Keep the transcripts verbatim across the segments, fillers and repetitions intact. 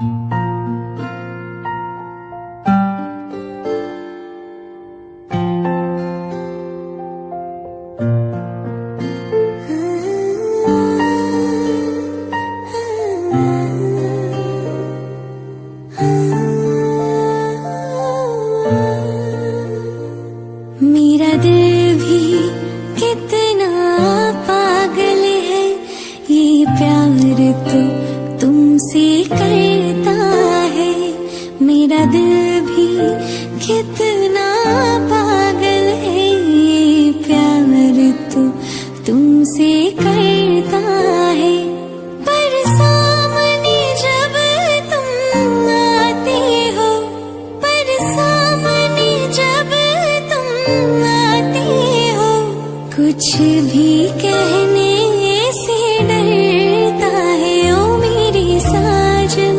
मेरा दिल भी कितना पागल है, ये प्यार तो तुमसे करता है। मेरा दिल भी कितना पागल है, ये प्यार तो तुमसे करता है। पर सामने जब तुम आते हो, पर सामने जब कुछ भी कहने से डरता है। ओ मेरे साजन,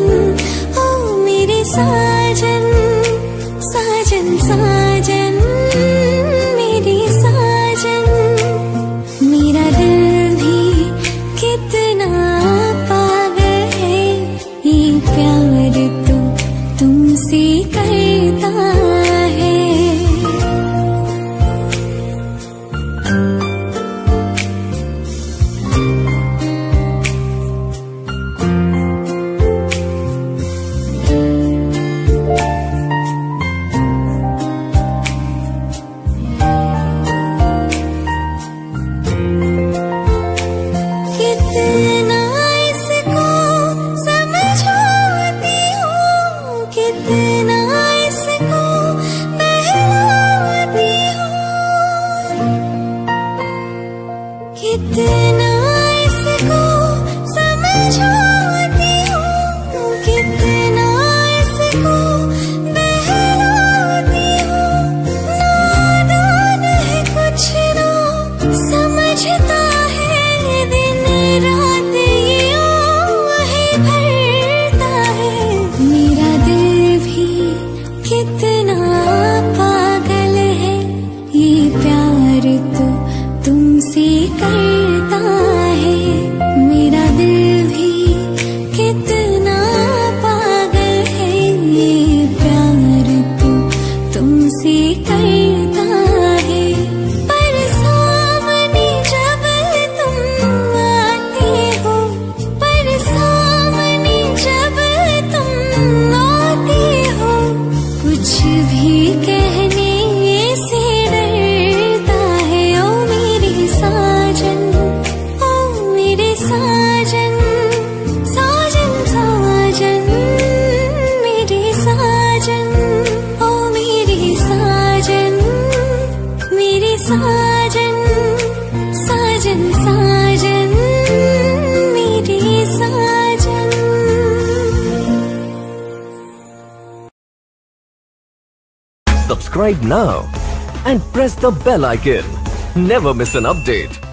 ओ मेरे साजन, साजन साजन मेरे साजन। मेरा दिल भी कितना पागल है, ये प्यार तो तुमसे करता है। कितना इसको समझाती हूँ, कितना इसको बहलाती हूँ। नादान है कुछ ना समझता है, दिन रात ये है भरता है। मेरा दिल भी कितना पागल है, ये प्यार तो तुमसे करता है। मेरा दिल भी कितना पागल है, ये प्यार तो तुमसे करता है। पर सामने जब तुम आते हो, पर सामने जब तुम आते हो कुछ भी कहने से साजन, साजन साजन मेरे साजन। ओ मेरे साजन, मेरे साजन, साजन साजन मेरे साजन। Subscribe now and press the bell icon. Never miss an update.